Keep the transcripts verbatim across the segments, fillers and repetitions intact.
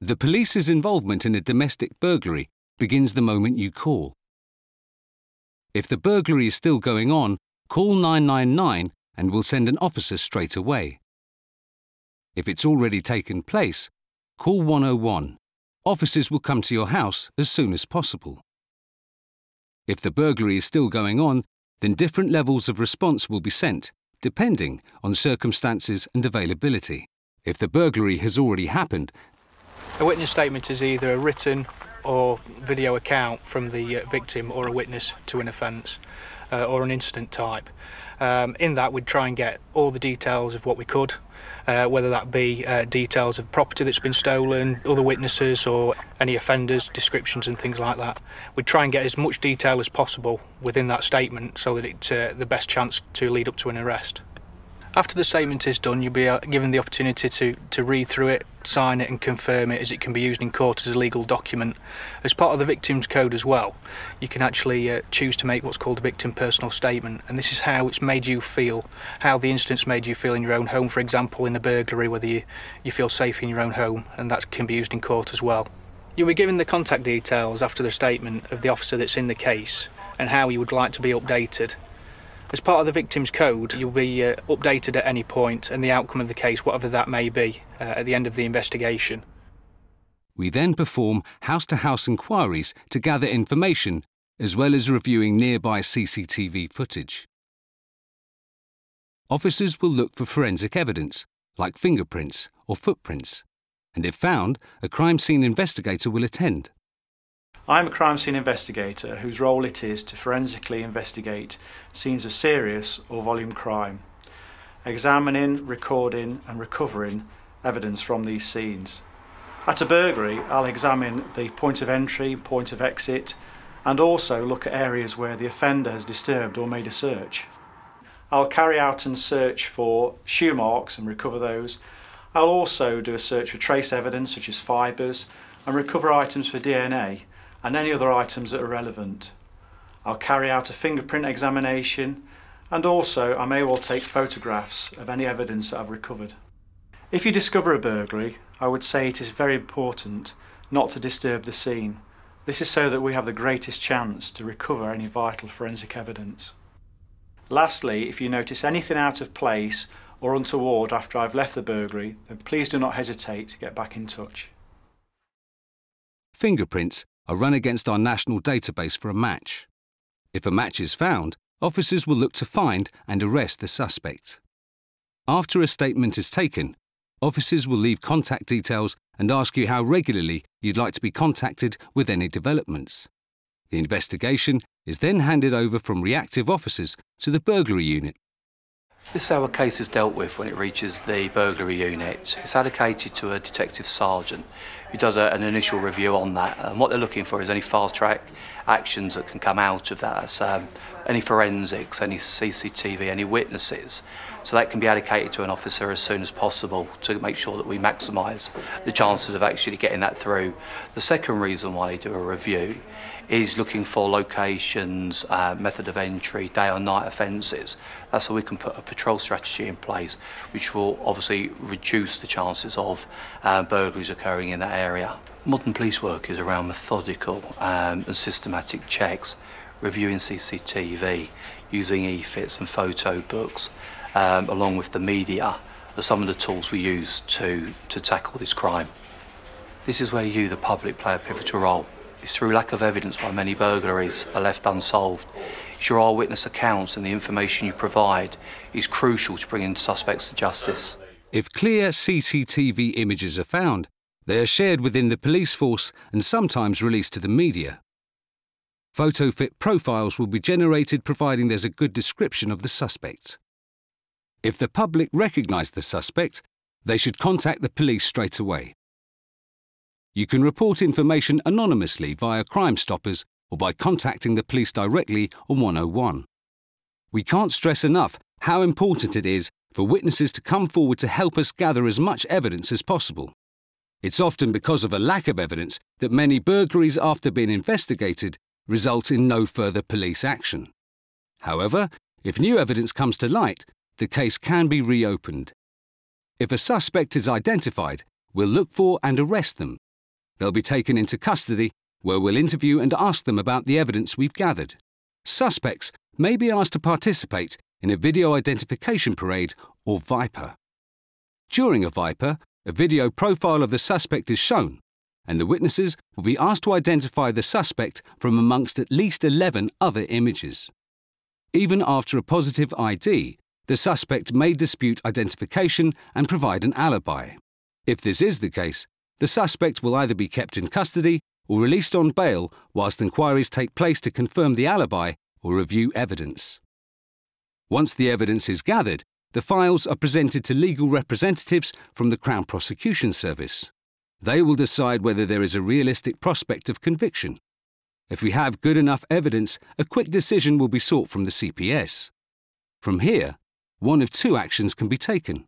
The police's involvement in a domestic burglary begins the moment you call. If the burglary is still going on, call nine nine nine and we'll send an officer straight away. If it's already taken place, call one oh one. Officers will come to your house as soon as possible. If the burglary is still going on, then different levels of response will be sent, depending on circumstances and availability. If the burglary has already happened, a witness statement is either a written or video account from the victim or a witness to an offence uh, or an incident type. Um, in that, we'd try and get all the details of what we could, uh, whether that be uh, details of property that's been stolen, other witnesses or any offenders, descriptions and things like that. We'd try and get as much detail as possible within that statement so that it's uh, the best chance to lead up to an arrest. After the statement is done, you'll be given the opportunity to, to read through it, sign it and confirm it, as it can be used in court as a legal document. As part of the victim's code as well, you can actually uh, choose to make what's called a victim personal statement, and this is how it's made you feel, how the incident's made you feel in your own home, for example in a burglary, whether you, you feel safe in your own home, and that can be used in court as well. You'll be given the contact details after the statement of the officer that's in the case and how you would like to be updated. As part of the victim's code, you'll be uh, updated at any point and the outcome of the case, whatever that may be, uh, at the end of the investigation. We then perform house-to-house inquiries to gather information, as well as reviewing nearby C C T V footage. Officers will look for forensic evidence, like fingerprints or footprints, and if found, a crime scene investigator will attend. I'm a crime scene investigator whose role it is to forensically investigate scenes of serious or volume crime, examining, recording and recovering evidence from these scenes. At a burglary, I'll examine the point of entry, point of exit, and also look at areas where the offender has disturbed or made a search. I'll carry out and search for shoe marks and recover those. I'll also do a search for trace evidence such as fibres and recover items for D N A. And any other items that are relevant. I'll carry out a fingerprint examination, and also I may well take photographs of any evidence that I've recovered. If you discover a burglary, I would say it is very important not to disturb the scene. This is so that we have the greatest chance to recover any vital forensic evidence. Lastly, if you notice anything out of place or untoward after I've left the burglary, then please do not hesitate to get back in touch. Fingerprints are run against our national database for a match. If a match is found, officers will look to find and arrest the suspect. After a statement is taken, officers will leave contact details and ask you how regularly you'd like to be contacted with any developments. The investigation is then handed over from reactive officers to the burglary unit. This is how a case is dealt with when it reaches the burglary unit. It's allocated to a detective sergeant who does a, an initial review on that, and what they're looking for is any fast-track actions that can come out of that. That's um, any forensics, any C C T V, any witnesses. So that can be allocated to an officer as soon as possible to make sure that we maximise the chances of actually getting that through. The second reason why they do a review is looking for locations, uh, method of entry, day or night offences. That's how we can put a patrol strategy in place, which will obviously reduce the chances of uh, burglaries occurring in that area. Modern police work is around methodical um, and systematic checks, reviewing C C T V, using e-fits and photo books, um, along with the media, are some of the tools we use to, to tackle this crime. This is where you, the public, play a pivotal role. It's through lack of evidence why many burglaries are left unsolved. It's your eyewitness accounts and the information you provide is crucial to bringing suspects to justice. If clear C C T V images are found, they are shared within the police force and sometimes released to the media. Photo-fit profiles will be generated providing there's a good description of the suspect. If the public recognise the suspect, they should contact the police straight away. You can report information anonymously via Crime Stoppers or by contacting the police directly on one oh one. We can't stress enough how important it is for witnesses to come forward to help us gather as much evidence as possible. It's often because of a lack of evidence that many burglaries, after being investigated, result in no further police action. However, if new evidence comes to light, the case can be reopened. If a suspect is identified, we'll look for and arrest them, They'll be taken into custody, where we'll interview and ask them about the evidence we've gathered. Suspects may be asked to participate in a video identification parade or Viper. During a Viper, a video profile of the suspect is shown, and the witnesses will be asked to identify the suspect from amongst at least eleven other images. Even after a positive I D, the suspect may dispute identification and provide an alibi. If this is the case, the suspect will either be kept in custody or released on bail whilst inquiries take place to confirm the alibi or review evidence. Once the evidence is gathered, the files are presented to legal representatives from the Crown Prosecution Service. They will decide whether there is a realistic prospect of conviction. If we have good enough evidence, a quick decision will be sought from the C P S. From here, one of two actions can be taken.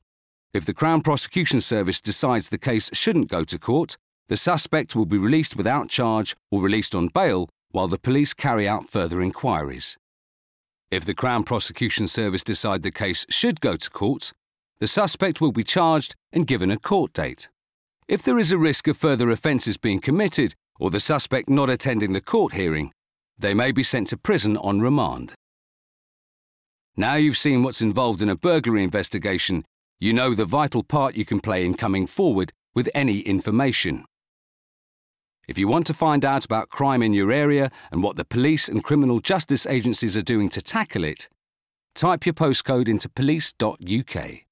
If the Crown Prosecution Service decides the case shouldn't go to court, the suspect will be released without charge or released on bail while the police carry out further inquiries. If the Crown Prosecution Service decide the case should go to court, the suspect will be charged and given a court date. If there is a risk of further offences being committed or the suspect not attending the court hearing, they may be sent to prison on remand. Now you've seen what's involved in a burglary investigation, you know the vital part you can play in coming forward with any information. If you want to find out about crime in your area and what the police and criminal justice agencies are doing to tackle it, type your postcode into police dot U K.